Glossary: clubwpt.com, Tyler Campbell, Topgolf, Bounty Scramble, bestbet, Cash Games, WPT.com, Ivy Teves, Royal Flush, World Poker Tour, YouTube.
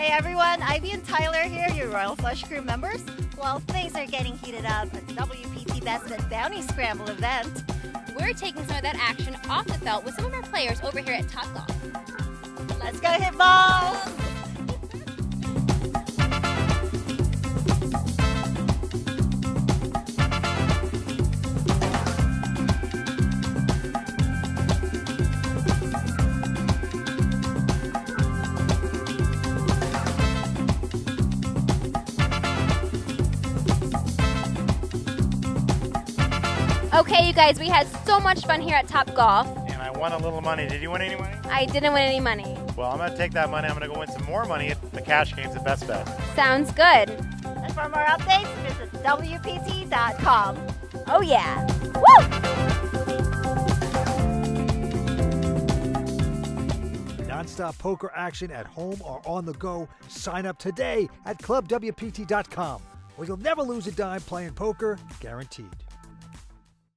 Hey everyone, Ivy and Tyler here, your Royal Flush crew members. While things are getting heated up at the WPT bestbet Bounty Scramble event, we're taking some of that action off the felt with some of our players over here at Topgolf. Let's go hit balls! Okay, you guys, we had so much fun here at Topgolf. And I won a little money. Did you win any money? I didn't win any money. Well, I'm going to take that money. I'm going to go win some more money at the Cash Games at bestbet. Sounds good. And for more updates, visit WPT.com. Oh, yeah. Woo! Nonstop poker action at home or on the go. Sign up today at clubwpt.com, where you'll never lose a dime playing poker, guaranteed.